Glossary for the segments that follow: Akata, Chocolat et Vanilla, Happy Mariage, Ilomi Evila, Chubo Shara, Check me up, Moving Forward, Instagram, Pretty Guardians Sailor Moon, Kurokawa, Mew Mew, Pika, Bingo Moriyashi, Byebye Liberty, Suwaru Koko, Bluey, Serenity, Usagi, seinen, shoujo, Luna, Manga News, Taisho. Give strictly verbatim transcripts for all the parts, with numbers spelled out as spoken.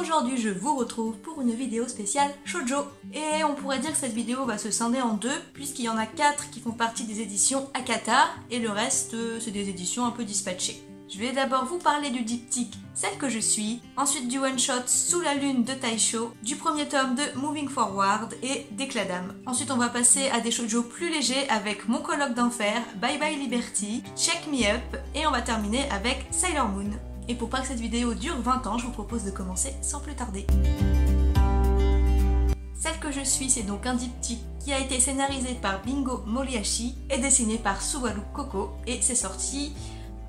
Aujourd'hui je vous retrouve pour une vidéo spéciale shoujo. Et on pourrait dire que cette vidéo va se scinder en deux, puisqu'il y en a quatre qui font partie des éditions Akata, et le reste c'est des éditions un peu dispatchées. Je vais d'abord vous parler du diptyque Celle que je suis, ensuite du one-shot Sous la lune de Taisho, du premier tome de Moving Forward et d'Éclat d'âme. Ensuite on va passer à des shoujo plus légers avec Mon colloque d'enfer, Byebye Liberty, Check me up et on va terminer avec Sailor Moon. Et pour pas que cette vidéo dure vingt ans, je vous propose de commencer sans plus tarder. Celle que je suis, c'est donc un diptyque qui a été scénarisé par Bingo Moriyashi et dessiné par Suwaru Koko et c'est sorti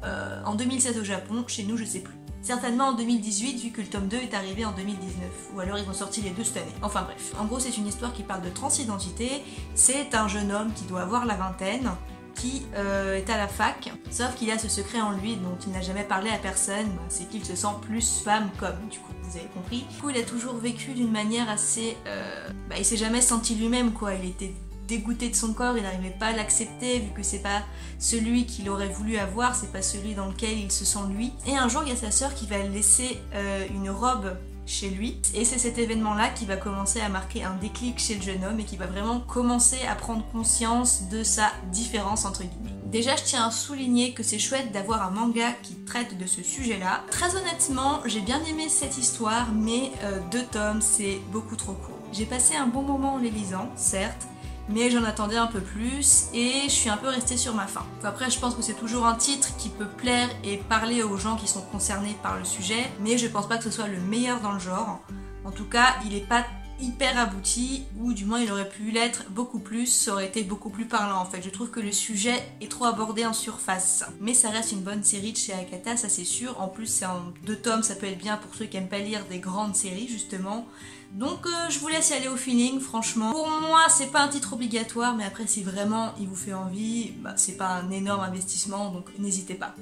euh, en deux mille sept au Japon, chez nous je sais plus. Certainement en deux mille dix-huit vu que le tome deux est arrivé en deux mille dix-neuf, ou alors ils ont sorti les deux cette année, enfin bref. En gros c'est une histoire qui parle de transidentité, c'est un jeune homme qui doit avoir la vingtaine, qui euh, est à la fac, sauf qu'il a ce secret en lui dont il n'a jamais parlé à personne, c'est qu'il se sent plus femme qu'homme, du coup vous avez compris. Du coup il a toujours vécu d'une manière assez... Euh... Bah, il s'est jamais senti lui-même quoi, il était dégoûté de son corps, il n'arrivait pas à l'accepter vu que c'est pas celui qu'il aurait voulu avoir, c'est pas celui dans lequel il se sent lui. Et un jour il y a sa sœur qui va laisser euh, une robe chez lui et c'est cet événement là qui va commencer à marquer un déclic chez le jeune homme et qui va vraiment commencer à prendre conscience de sa différence entre guillemets. Déjà je tiens à souligner que c'est chouette d'avoir un manga qui traite de ce sujet là. Très honnêtement j'ai bien aimé cette histoire mais euh, deux tomes c'est beaucoup trop court. J'ai passé un bon moment en les lisant certes mais j'en attendais un peu plus et je suis un peu restée sur ma faim. Après je pense que c'est toujours un titre qui peut plaire et parler aux gens qui sont concernés par le sujet, mais je pense pas que ce soit le meilleur dans le genre. En tout cas il est pas hyper abouti, ou du moins il aurait pu l'être beaucoup plus, ça aurait été beaucoup plus parlant en fait. Je trouve que le sujet est trop abordé en surface. Mais ça reste une bonne série de chez Akata, ça c'est sûr. En plus c'est en deux tomes, ça peut être bien pour ceux qui aiment pas lire des grandes séries justement. Donc euh, je vous laisse y aller au feeling, franchement. Pour moi, c'est pas un titre obligatoire, mais après si vraiment il vous fait envie, bah, c'est pas un énorme investissement, donc n'hésitez pas.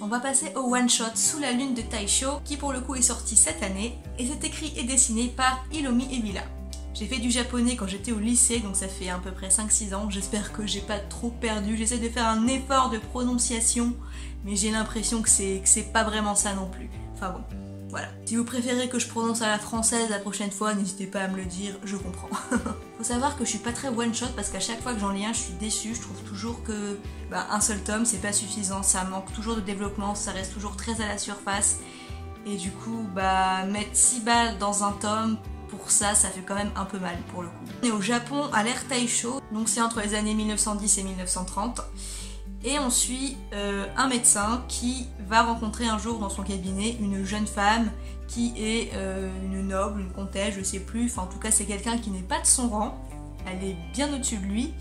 On va passer au one-shot Sous la lune de Taisho, qui pour le coup est sorti cette année, et c'est écrit et dessiné par Ilomi Evila. J'ai fait du japonais quand j'étais au lycée, donc ça fait à peu près cinq six ans, j'espère que j'ai pas trop perdu, j'essaie de faire un effort de prononciation, mais j'ai l'impression que c'est que c'est pas vraiment ça non plus, enfin bon. Voilà. Si vous préférez que je prononce à la française la prochaine fois, n'hésitez pas à me le dire, je comprends. Faut savoir que je suis pas très one-shot parce qu'à chaque fois que j'en lis un, je suis déçue. Je trouve toujours que bah, un seul tome, c'est pas suffisant, ça manque toujours de développement, ça reste toujours très à la surface. Et du coup, bah mettre six balles dans un tome, pour ça, ça fait quand même un peu mal pour le coup. On est au Japon à l'ère Taisho, donc c'est entre les années mille neuf cent dix et mille neuf cent trente. Et on suit euh, un médecin qui va rencontrer un jour dans son cabinet une jeune femme qui est euh, une noble, une comtesse, je sais plus, enfin en tout cas c'est quelqu'un qui n'est pas de son rang, elle est bien au-dessus de lui.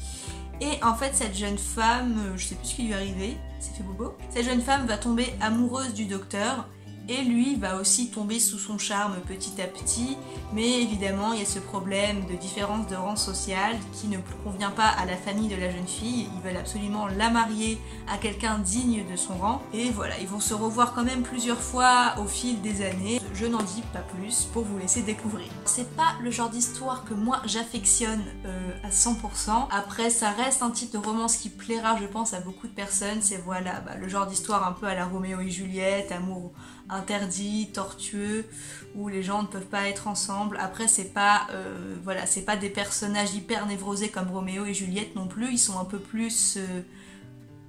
Et en fait cette jeune femme, euh, je sais plus ce qui lui est arrivé, c'est fait bobo, cette jeune femme va tomber amoureuse du docteur et lui va aussi tomber sous son charme petit à petit, mais évidemment il y a ce problème de différence de rang social qui ne convient pas à la famille de la jeune fille, ils veulent absolument la marier à quelqu'un digne de son rang, et voilà, ils vont se revoir quand même plusieurs fois au fil des années, je n'en dis pas plus pour vous laisser découvrir. C'est pas le genre d'histoire que moi j'affectionne euh, à cent pour cent, après ça reste un type de romance qui plaira je pense à beaucoup de personnes, c'est voilà, bah, le genre d'histoire un peu à la Roméo et Juliette, amour interdit, tortueux, où les gens ne peuvent pas être ensemble. Après c'est pas euh, voilà, c'est pas des personnages hyper névrosés comme Roméo et Juliette non plus, ils sont un peu plus euh,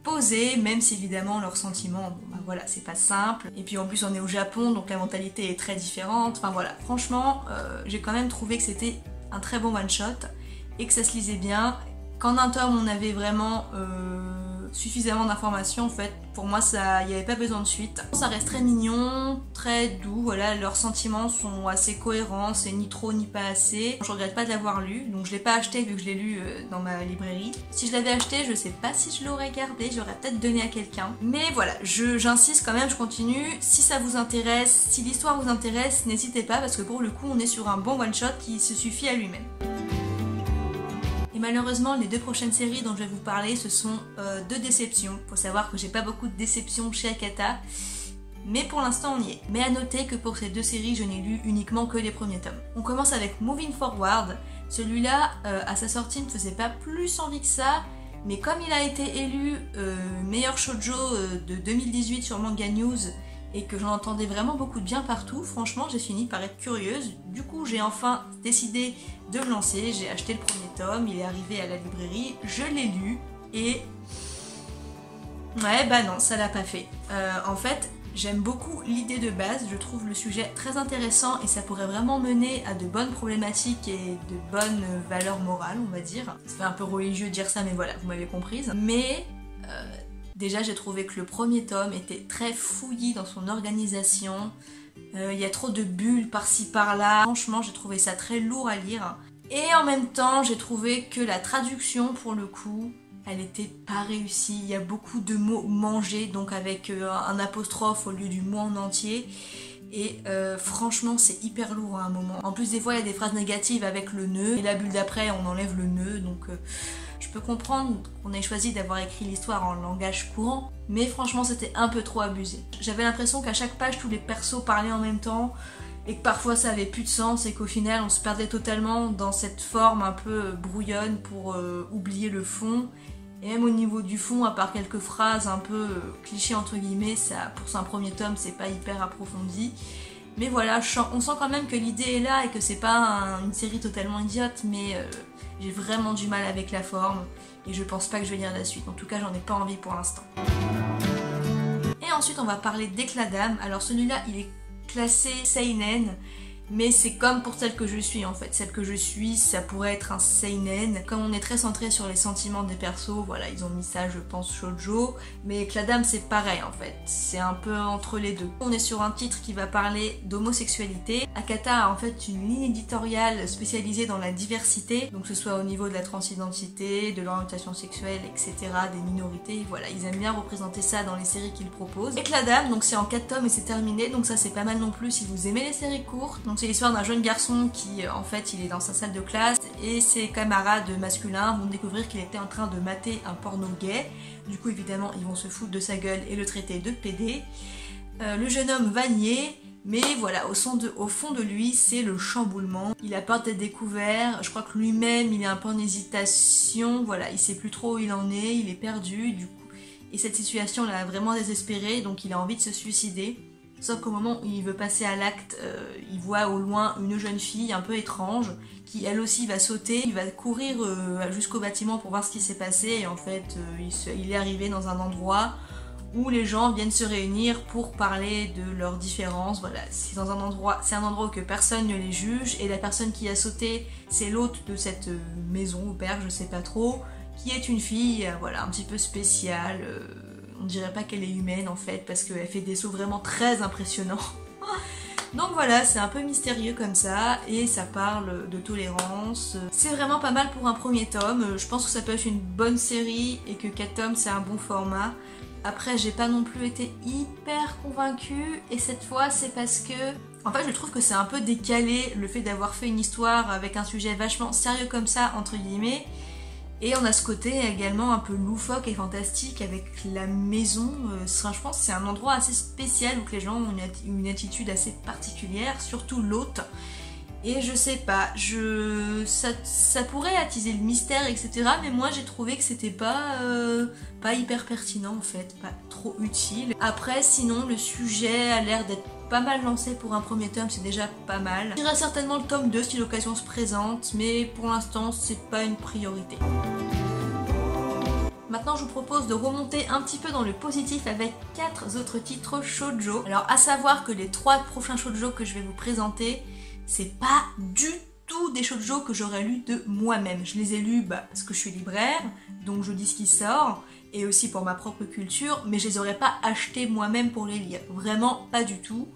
posés, même si évidemment leurs sentiments, bon, bah voilà, c'est pas simple. Et puis en plus on est au Japon, donc la mentalité est très différente, enfin voilà. Franchement, euh, j'ai quand même trouvé que c'était un très bon one-shot, et que ça se lisait bien. Qu'en un tome on avait vraiment... Euh, suffisamment d'informations en fait, pour moi ça, il n'y avait pas besoin de suite. Ça reste très mignon, très doux, voilà, leurs sentiments sont assez cohérents, c'est ni trop ni pas assez. Je regrette pas de l'avoir lu, donc je l'ai pas acheté vu que je l'ai lu euh, dans ma librairie. Si je l'avais acheté, je sais pas si je l'aurais gardé, j'aurais peut-être donné à quelqu'un. Mais voilà, j'insiste quand même, je continue. Si ça vous intéresse, si l'histoire vous intéresse, n'hésitez pas parce que pour le coup on est sur un bon one-shot qui se suffit à lui-même. Et malheureusement, les deux prochaines séries dont je vais vous parler, ce sont euh, deux déceptions. Faut savoir que j'ai pas beaucoup de déceptions chez Akata, mais pour l'instant on y est. Mais à noter que pour ces deux séries, je n'ai lu uniquement que les premiers tomes. On commence avec Moving Forward. Celui-là, euh, à sa sortie, ne faisait pas plus envie que ça, mais comme il a été élu euh, meilleur shoujo euh, de deux mille dix-huit sur Manga News, et que j'en entendais vraiment beaucoup de bien partout, franchement j'ai fini par être curieuse. Du coup j'ai enfin décidé de me lancer, j'ai acheté le premier tome, il est arrivé à la librairie, je l'ai lu et... ouais bah non, ça l'a pas fait. Euh, en fait j'aime beaucoup l'idée de base, je trouve le sujet très intéressant et ça pourrait vraiment mener à de bonnes problématiques et de bonnes valeurs morales on va dire. Ça fait un peu religieux de dire ça mais voilà, vous m'avez comprise. Mais... Euh, déjà j'ai trouvé que le premier tome était très fouillis dans son organisation, il euh, y a trop de bulles par-ci par-là, franchement j'ai trouvé ça très lourd à lire. Et en même temps j'ai trouvé que la traduction pour le coup, elle n'était pas réussie, il y a beaucoup de mots mangés, donc avec euh, un apostrophe au lieu du mot en entier. Et euh, franchement c'est hyper lourd à un moment. En plus des fois il y a des phrases négatives avec le nœud et la bulle d'après on enlève le nœud, donc euh, je peux comprendre qu'on ait choisi d'avoir écrit l'histoire en langage courant, mais franchement c'était un peu trop abusé. J'avais l'impression qu'à chaque page tous les persos parlaient en même temps et que parfois ça avait plus de sens et qu'au final on se perdait totalement dans cette forme un peu brouillonne pour euh, oublier le fond. Et même au niveau du fond, à part quelques phrases un peu euh, clichés entre guillemets, ça, pour un premier tome, c'est pas hyper approfondi. Mais voilà, je sens, on sent quand même que l'idée est là et que c'est pas un, une série totalement idiote, mais euh, j'ai vraiment du mal avec la forme et je pense pas que je vais lire la suite. En tout cas, j'en ai pas envie pour l'instant. Et ensuite, on va parler d'Éclat d'âme. Alors celui-là, il est classé Seinen. Mais c'est comme pour celle que je suis en fait, celle que je suis ça pourrait être un seinen. Comme on est très centré sur les sentiments des persos, voilà ils ont mis ça je pense shoujo, mais Éclat d'âme c'est pareil en fait, c'est un peu entre les deux. On est sur un titre qui va parler d'homosexualité. Akata a en fait une ligne éditoriale spécialisée dans la diversité, donc que ce soit au niveau de la transidentité, de l'orientation sexuelle, et cetera, des minorités, voilà ils aiment bien représenter ça dans les séries qu'ils proposent. Éclat d'âme donc c'est en quatre tomes et c'est terminé, donc ça c'est pas mal non plus si vous aimez les séries courtes. Donc c'est l'histoire d'un jeune garçon qui, en fait, il est dans sa salle de classe et ses camarades masculins vont découvrir qu'il était en train de mater un porno gay. Du coup, évidemment, ils vont se foutre de sa gueule et le traiter de pédé. Euh, le jeune homme va nier, mais voilà, au, son de, au fond de lui, c'est le chamboulement. Il a peur d'être découvert, je crois que lui-même, il est un peu en hésitation, voilà, il sait plus trop où il en est, il est perdu, du coup. Et cette situation l'a vraiment désespéré, donc il a envie de se suicider. Sauf qu'au moment où il veut passer à l'acte, euh, il voit au loin une jeune fille un peu étrange qui elle aussi va sauter, il va courir euh, jusqu'au bâtiment pour voir ce qui s'est passé et en fait euh, il, se, il est arrivé dans un endroit où les gens viennent se réunir pour parler de leurs différences, voilà, c'est dans un endroit, c'est un endroit où que personne ne les juge et la personne qui a sauté c'est l'hôte de cette maison ou auberge, je sais pas trop, qui est une fille euh, voilà, un petit peu spéciale... Euh... On dirait pas qu'elle est humaine en fait parce qu'elle fait des sauts vraiment très impressionnants. Donc voilà, c'est un peu mystérieux comme ça et ça parle de tolérance. C'est vraiment pas mal pour un premier tome. Je pense que ça peut être une bonne série et que quatre tomes c'est un bon format. Après j'ai pas non plus été hyper convaincue et cette fois c'est parce que... En fait je trouve que c'est un peu décalé le fait d'avoir fait une histoire avec un sujet vachement sérieux comme ça entre guillemets. Et on a ce côté également un peu loufoque et fantastique avec la maison. Euh, je pense que c'est un endroit assez spécial où que les gens ont une, une attitude assez particulière, surtout l'hôte. Et je sais pas, je ça, ça pourrait attiser le mystère, et cetera. Mais moi j'ai trouvé que c'était pas, euh, pas hyper pertinent en fait, pas trop utile. Après sinon le sujet a l'air d'être pas mal lancé pour un premier tome, c'est déjà pas mal. Je dirai certainement le tome deux si l'occasion se présente, mais pour l'instant c'est pas une priorité. Maintenant je vous propose de remonter un petit peu dans le positif avec quatre autres titres shoujo. Alors à savoir que les trois prochains shoujo que je vais vous présenter, c'est pas du tout des shoujo que j'aurais lu de moi-même. Je les ai lus bah, parce que je suis libraire, donc je dis ce qui sort, et aussi pour ma propre culture, mais je les aurais pas achetés moi-même pour les lire. Vraiment pas du tout.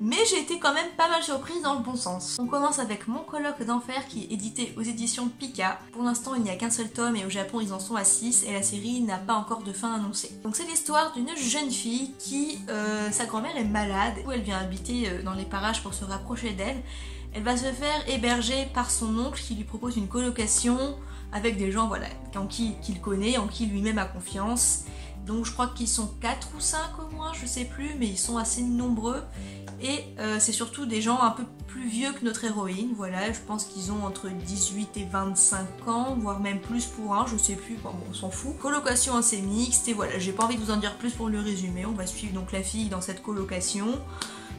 Mais j'ai été quand même pas mal surprise dans le bon sens. On commence avec Mon colloque d'enfer qui est édité aux éditions Pika. Pour l'instant il n'y a qu'un seul tome et au Japon ils en sont à six et la série n'a pas encore de fin annoncée. Donc c'est l'histoire d'une jeune fille qui, euh, sa grand-mère est malade, où elle vient habiter dans les parages pour se rapprocher d'elle. Elle va se faire héberger par son oncle qui lui propose une colocation avec des gens voilà, en qui qu'il connaît, en qui lui-même a confiance. Donc je crois qu'ils sont quatre ou cinq au moins, je sais plus, mais ils sont assez nombreux. Et euh, c'est surtout des gens un peu plus vieux que notre héroïne, voilà, je pense qu'ils ont entre dix-huit et vingt-cinq ans, voire même plus pour un, je sais plus, bon, bon on s'en fout. Colocation assez mixte, et voilà, j'ai pas envie de vous en dire plus pour le résumer, on va suivre donc la fille dans cette colocation.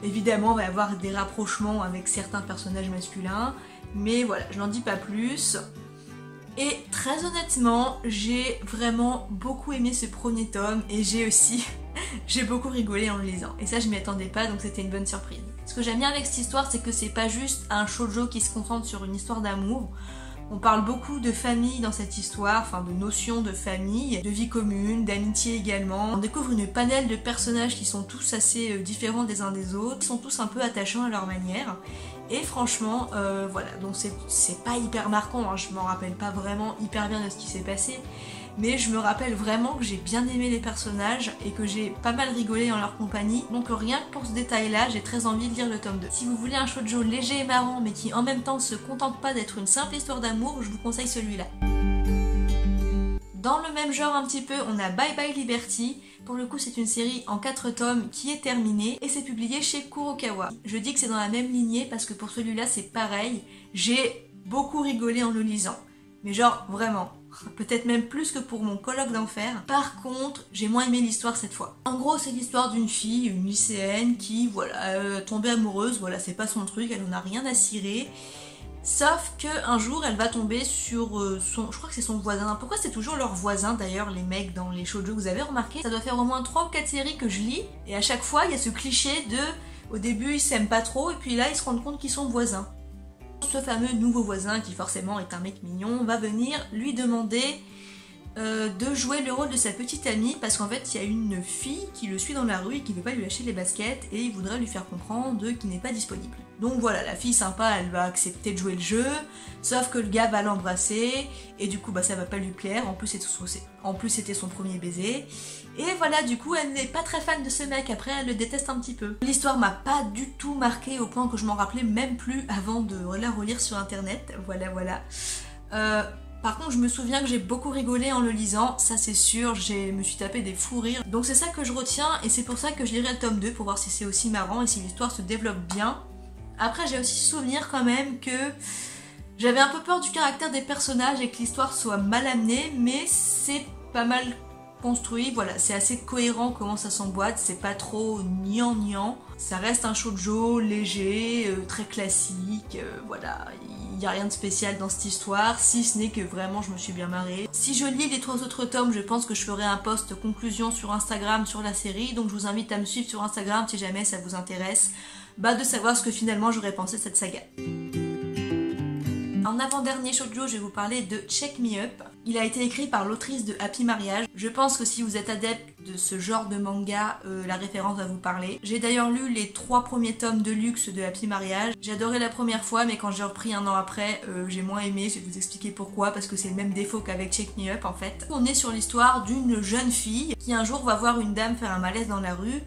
Évidemment, on va avoir des rapprochements avec certains personnages masculins, mais voilà, je n'en dis pas plus. Et très honnêtement, j'ai vraiment beaucoup aimé ce premier tome et j'ai aussi, j'ai beaucoup rigolé en le lisant. Et ça, je m'y attendais pas, donc c'était une bonne surprise. Ce que j'aime bien avec cette histoire, c'est que c'est pas juste un shoujo qui se concentre sur une histoire d'amour. On parle beaucoup de famille dans cette histoire, enfin de notions de famille, de vie commune, d'amitié également. On découvre une panel de personnages qui sont tous assez différents des uns des autres, qui sont tous un peu attachants à leur manière. Et franchement, euh, voilà, donc c'est pas hyper marquant, hein, je m'en rappelle pas vraiment hyper bien de ce qui s'est passé, mais je me rappelle vraiment que j'ai bien aimé les personnages et que j'ai pas mal rigolé en leur compagnie, donc rien que pour ce détail-là, j'ai très envie de lire le tome deux. Si vous voulez un shoujo léger et marrant, mais qui en même temps se contente pas d'être une simple histoire d'amour, je vous conseille celui-là. Dans le même genre un petit peu, on a Byebye Liberty. Pour le coup, c'est une série en quatre tomes qui est terminée et c'est publié chez Kurokawa. Je dis que c'est dans la même lignée parce que pour celui-là, c'est pareil. J'ai beaucoup rigolé en le lisant. Mais genre, vraiment. Peut-être même plus que pour mon colloque d'enfer. Par contre, j'ai moins aimé l'histoire cette fois. En gros, c'est l'histoire d'une fille, une lycéenne qui, voilà, euh, tombée amoureuse. Voilà, c'est pas son truc, elle n'en a rien à cirer. Sauf qu'un jour elle va tomber sur son, je crois que c'est son voisin, pourquoi c'est toujours leur voisin d'ailleurs les mecs dans les shoujo, vous avez remarqué, ça doit faire au moins trois ou quatre séries que je lis, et à chaque fois il y a ce cliché de, au début ils s'aiment pas trop, et puis là ils se rendent compte qu'ils sont voisins. Ce fameux nouveau voisin, qui forcément est un mec mignon, va venir lui demander euh, de jouer le rôle de sa petite amie, parce qu'en fait il y a une fille qui le suit dans la rue et qui veut pas lui lâcher les baskets, et il voudrait lui faire comprendre qu'il n'est pas disponible. Donc voilà, la fille sympa, elle va accepter de jouer le jeu, sauf que le gars va l'embrasser, et du coup bah ça va pas lui plaire, en plus c'était son premier baiser. Et voilà, du coup elle n'est pas très fan de ce mec, après elle le déteste un petit peu. L'histoire m'a pas du tout marquée au point que je m'en rappelais même plus avant de la relire sur internet, voilà voilà. Euh, par contre je me souviens que j'ai beaucoup rigolé en le lisant, ça c'est sûr, je me suis tapé des fous rires. Donc c'est ça que je retiens, et c'est pour ça que je lirai le tome deux pour voir si c'est aussi marrant et si l'histoire se développe bien. Après j'ai aussi souvenir quand même que j'avais un peu peur du caractère des personnages et que l'histoire soit mal amenée, mais c'est pas mal construit, voilà, c'est assez cohérent comment ça s'emboîte, c'est pas trop niant-niant, ça reste un shoujo léger, euh, très classique, euh, voilà, il n'y a rien de spécial dans cette histoire, si ce n'est que vraiment je me suis bien marrée. Si je lis les trois autres tomes, je pense que je ferai un post conclusion sur Instagram sur la série, donc je vous invite à me suivre sur Instagram si jamais ça vous intéresse. Bah de savoir ce que finalement j'aurais pensé de cette saga. En avant-dernier shoujo, je vais vous parler de Check Me Up. Il a été écrit par l'autrice de Happy Mariage. Je pense que si vous êtes adepte de ce genre de manga, euh, la référence va vous parler. J'ai d'ailleurs lu les trois premiers tomes de luxe de Happy Mariage. J'ai adoré la première fois, mais quand j'ai repris un an après, euh, j'ai moins aimé. Je vais vous expliquer pourquoi, parce que c'est le même défaut qu'avec Check Me Up en fait. On est sur l'histoire d'une jeune fille qui un jour va voir une dame faire un malaise dans la rue.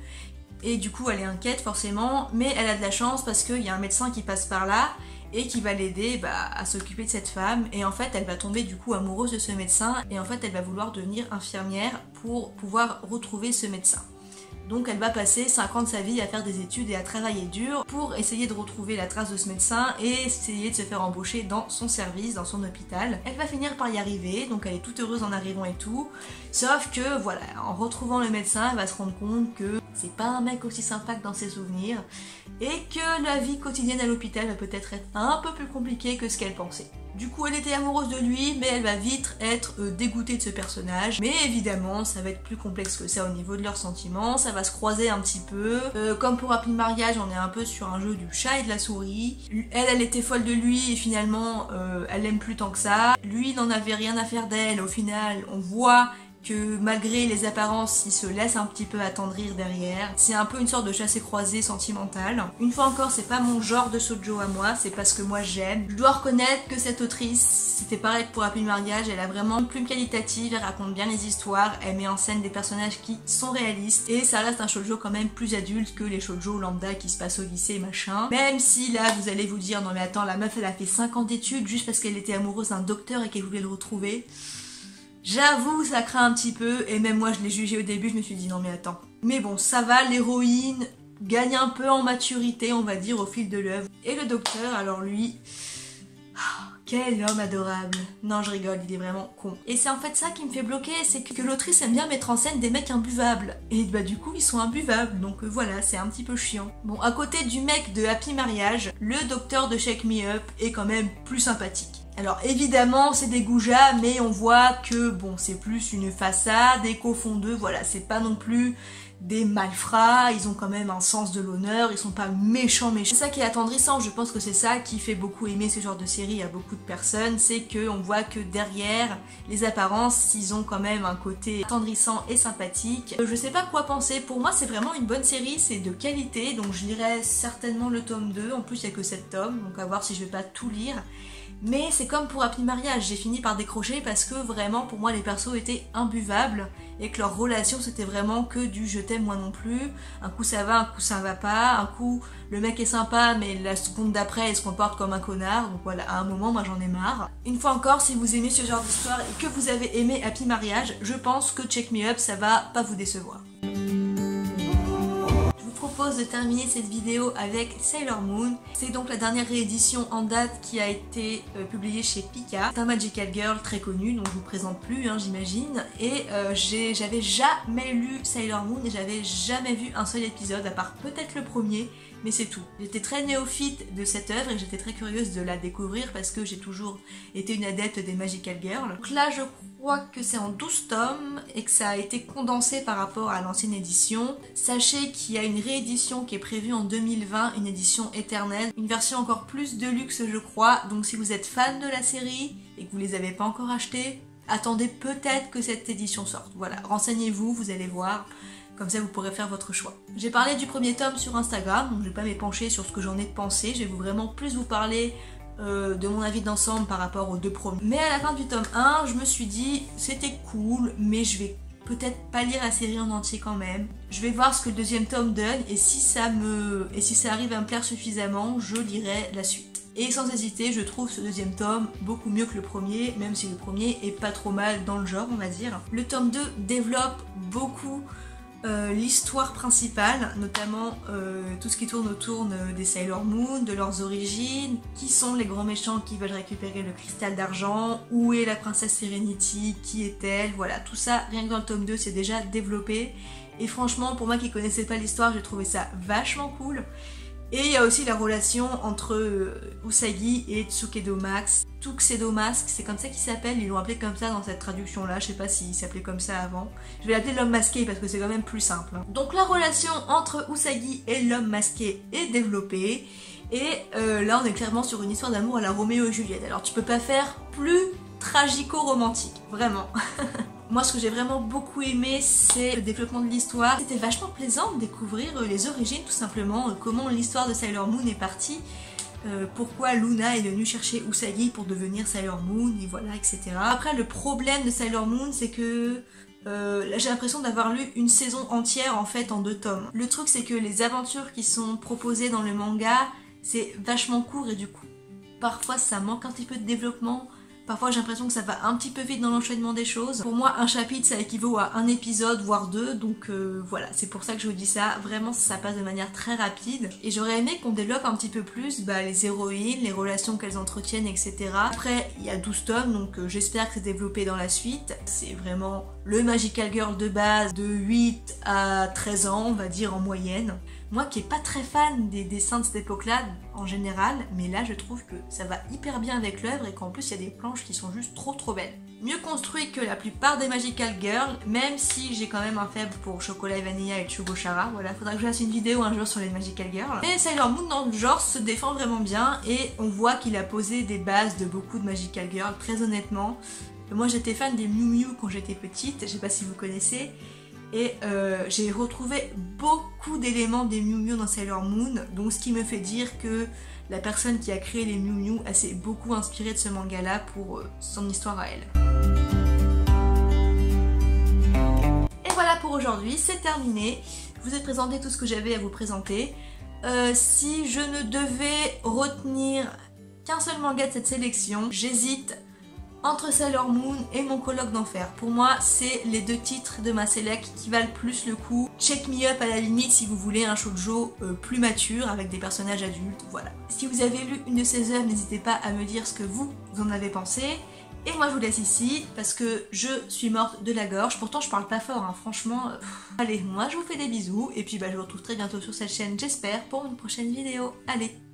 Et du coup elle est inquiète forcément, mais elle a de la chance parce qu'il y a un médecin qui passe par là et qui va l'aider bah, à s'occuper de cette femme, et en fait elle va tomber du coup amoureuse de ce médecin, et en fait elle va vouloir devenir infirmière pour pouvoir retrouver ce médecin. Donc elle va passer cinq ans de sa vie à faire des études et à travailler dur pour essayer de retrouver la trace de ce médecin et essayer de se faire embaucher dans son service, dans son hôpital. Elle va finir par y arriver, donc elle est toute heureuse en arrivant et tout, sauf que voilà, en retrouvant le médecin, elle va se rendre compte que c'est pas un mec aussi sympa que dans ses souvenirs et que la vie quotidienne à l'hôpital va peut-être être un peu plus compliquée que ce qu'elle pensait. Du coup elle était amoureuse de lui, mais elle va vite être euh, dégoûtée de ce personnage, mais évidemment ça va être plus complexe que ça au niveau de leurs sentiments, ça va se croiser un petit peu, euh, comme pour Happy Mariage on est un peu sur un jeu du chat et de la souris, elle elle était folle de lui et finalement euh, elle l'aime plus tant que ça, lui il n'en avait rien à faire d'elle, au final on voit que malgré les apparences, il se laisse un petit peu attendrir derrière. C'est un peu une sorte de chasse et croisée sentimentale. Une fois encore, c'est pas mon genre de shoujo à moi, c'est pas ce que moi j'aime. Je dois reconnaître que cette autrice, c'était pareil pour Happy Mariage, elle a vraiment une plume qualitative, elle raconte bien les histoires, elle met en scène des personnages qui sont réalistes, et ça reste un shoujo quand même plus adulte que les shoujo lambda qui se passent au lycée machin. Même si là, vous allez vous dire, non mais attends, la meuf elle a fait cinq ans d'études juste parce qu'elle était amoureuse d'un docteur et qu'elle voulait le retrouver. J'avoue, ça craint un petit peu, et même moi je l'ai jugé au début, je me suis dit non mais attends. Mais bon, ça va, l'héroïne gagne un peu en maturité, on va dire, au fil de l'œuvre. Et le docteur, alors lui... Oh, quel homme adorable. Non, je rigole, il est vraiment con. Et c'est en fait ça qui me fait bloquer, c'est que l'autrice aime bien mettre en scène des mecs imbuvables. Et bah du coup, ils sont imbuvables, donc voilà, c'est un petit peu chiant. Bon, à côté du mec de Happy Mariage, le docteur de Check Me Up est quand même plus sympathique. Alors évidemment c'est des goujats, mais on voit que bon c'est plus une façade, des cofondeux, voilà, c'est pas non plus des malfrats, ils ont quand même un sens de l'honneur, ils sont pas méchants méchants. C'est ça qui est attendrissant, je pense que c'est ça qui fait beaucoup aimer ce genre de série à beaucoup de personnes, c'est qu'on voit que derrière les apparences, ils ont quand même un côté attendrissant et sympathique. Je sais pas quoi penser, pour moi c'est vraiment une bonne série, c'est de qualité, donc je lirai certainement le tome deux, en plus il y a que sept tomes, donc à voir si je vais pas tout lire. Mais c'est comme pour Happy Mariage, j'ai fini par décrocher parce que vraiment pour moi les persos étaient imbuvables et que leur relation c'était vraiment que du je t'aime moi non plus, un coup ça va, un coup ça va pas, un coup le mec est sympa mais la seconde d'après il se comporte comme un connard, donc voilà, à un moment moi j'en ai marre. Une fois encore, si vous aimez ce genre d'histoire et que vous avez aimé Happy Mariage, je pense que Check Me Up ça va pas vous décevoir. De terminer cette vidéo avec Sailor Moon. C'est donc la dernière réédition en date qui a été euh, publiée chez Pika. C'est un Magical Girl très connu, donc je vous présente plus, hein, j'imagine. Et euh, j'avais jamais lu Sailor Moon et j'avais jamais vu un seul épisode, à part peut-être le premier, mais c'est tout. J'étais très néophyte de cette œuvre et j'étais très curieuse de la découvrir parce que j'ai toujours été une adepte des Magical Girls. Donc là, je crois que c'est en douze tomes et que ça a été condensé par rapport à l'ancienne édition. Sachez qu'il y a une réédition qui est prévue en deux mille vingt, une édition éternelle, une version encore plus de luxe je crois, donc si vous êtes fan de la série et que vous les avez pas encore achetés, attendez peut-être que cette édition sorte, voilà, renseignez-vous, vous allez voir, comme ça vous pourrez faire votre choix. J'ai parlé du premier tome sur Instagram, donc je vais pas m'épancher sur ce que j'en ai pensé, je vais vraiment plus vous parler Euh, de mon avis d'ensemble par rapport aux deux premiers. Mais à la fin du tome un, je me suis dit c'était cool, mais je vais peut-être pas lire la série en entier quand même. Je vais voir ce que le deuxième tome donne et si ça me et si ça arrive à me plaire suffisamment, je lirai la suite. Et sans hésiter, je trouve ce deuxième tome beaucoup mieux que le premier, même si le premier est pas trop mal dans le genre, on va dire. Le tome deux développe beaucoup euh, l'histoire principale, notamment euh, tout ce qui tourne autour des Sailor Moon, de leurs origines, qui sont les grands méchants qui veulent récupérer le cristal d'argent, où est la princesse Serenity, qui est-elle, voilà, tout ça, rien que dans le tome deux, c'est déjà développé. Et franchement, pour moi qui connaissais pas l'histoire, j'ai trouvé ça vachement cool. Et il y a aussi la relation entre Usagi et Tuxedo Mask. Tuxedo Mask, c'est comme ça qu'il s'appelle, ils l'ont appelé comme ça dans cette traduction-là, je sais pas s'il s'appelait comme ça avant. Je vais l'appeler l'homme masqué parce que c'est quand même plus simple. Donc la relation entre Usagi et l'homme masqué est développée. Et euh, là on est clairement sur une histoire d'amour à la Roméo et Juliette. Alors tu peux pas faire plus tragico-romantique, vraiment. Moi ce que j'ai vraiment beaucoup aimé c'est le développement de l'histoire, c'était vachement plaisant de découvrir les origines tout simplement, comment l'histoire de Sailor Moon est partie, euh, pourquoi Luna est venue chercher Usagi pour devenir Sailor Moon et voilà et cetera. Après le problème de Sailor Moon c'est que euh, là j'ai l'impression d'avoir lu une saison entière en fait en deux tomes. Le truc c'est que les aventures qui sont proposées dans le manga c'est vachement court et du coup parfois ça manque un petit peu de développement. Parfois j'ai l'impression que ça va un petit peu vite dans l'enchaînement des choses. Pour moi un chapitre ça équivaut à un épisode voire deux, donc euh, voilà, c'est pour ça que je vous dis ça, vraiment ça passe de manière très rapide. Et j'aurais aimé qu'on développe un petit peu plus bah, les héroïnes, les relations qu'elles entretiennent etc. Après il y a douze tomes donc euh, j'espère que c'est développé dans la suite. C'est vraiment le Magical Girl de base de huit à treize ans on va dire en moyenne. Moi qui est pas très fan des dessins de cette époque-là en général, mais là je trouve que ça va hyper bien avec l'œuvre et qu'en plus il y a des planches qui sont juste trop trop belles. Mieux construit que la plupart des Magical Girls, même si j'ai quand même un faible pour Chocolat et Vanilla et Chubo Shara, voilà, faudra que je fasse une vidéo un jour sur les Magical Girls. Mais Sailor Moon dans le genre se défend vraiment bien et on voit qu'il a posé des bases de beaucoup de Magical Girls, très honnêtement. Moi j'étais fan des Mew Mew quand j'étais petite, je sais pas si vous connaissez. Et euh, j'ai retrouvé beaucoup d'éléments des Mew Mew dans Sailor Moon, donc ce qui me fait dire que la personne qui a créé les Mew Mew s'est beaucoup inspirée de ce manga là pour son histoire à elle. Et voilà pour aujourd'hui, c'est terminé. Je vous ai présenté tout ce que j'avais à vous présenter. Euh, si je ne devais retenir qu'un seul manga de cette sélection, j'hésite entre Sailor Moon et Mon colloque d'enfer. Pour moi, c'est les deux titres de ma select qui valent plus le coup. Check me up à la limite si vous voulez un shoujo euh, plus mature avec des personnages adultes, voilà. Si vous avez lu une de ces œuvres, n'hésitez pas à me dire ce que vous, vous en avez pensé. Et moi je vous laisse ici parce que je suis morte de la gorge, pourtant je parle pas fort hein, franchement. Pff. Allez, moi je vous fais des bisous et puis bah, je vous retrouve très bientôt sur cette chaîne, j'espère, pour une prochaine vidéo. Allez.